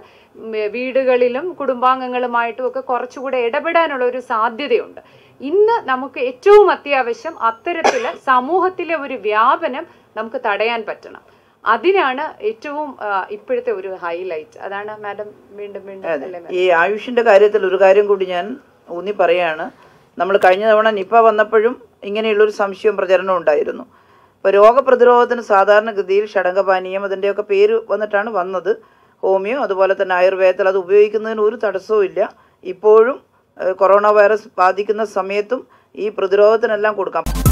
വീടുകളിലും കുടുംബാംഗങ്ങളുമായിട്ടും ഒക്കെ കുറച്ചുകൂടെ ഇടപെടാനുള്ള ഒരു സാധ്യതയുണ്ട്. ഇന്ന് നമുക്ക് ഏറ്റവും അത്യാവശ്യം അത്തരത്തിലുള്ള സമൂഹത്തിലെ ഒരു വ്യാപനം നമുക്ക് തടയാൻ പറ്റണം. അതിനാണ് ഏറ്റവും ഇപ്പോഴത്തെ ഒരു ഹൈലൈറ്റ്. അതാണ് മാഡം വീണ്ടും വീണ്ടും ഈ ആയുഷിന്റെ കാര്യത്തിൽ ഒരു കാര്യം കൂടി ഞാൻ ഊന്നി പറയാണ്. നമ്മൾ കഴിഞ്ഞ തവണ നിപ്പ വന്നപ്പോഴും ഇങ്ങനെയുള്ള ഒരു സംശയം പ്രചരണം ഉണ്ടായിരുന്നു. അപ്പോൾ രോഗപ്രതിരോധത്തിന് സാധാരണഗതിയിൽ ഷഡംഗപാനീയം അതിൻ്റെയൊക്കെ പേര് വന്നിട്ടാണ് വന്നത്. ഹോമിയോ അതുപോലെ തന്നെ ആയുർവേദത്തിൽ അത് ഉപയോഗിക്കുന്നതിന് ഒരു തടസ്സവും ഇല്ല. ഇപ്പോഴും കൊറോണ വൈറസ് ബാധിക്കുന്ന സമയത്തും ഈ പ്രതിരോധത്തിനെല്ലാം കൊടുക്കാം.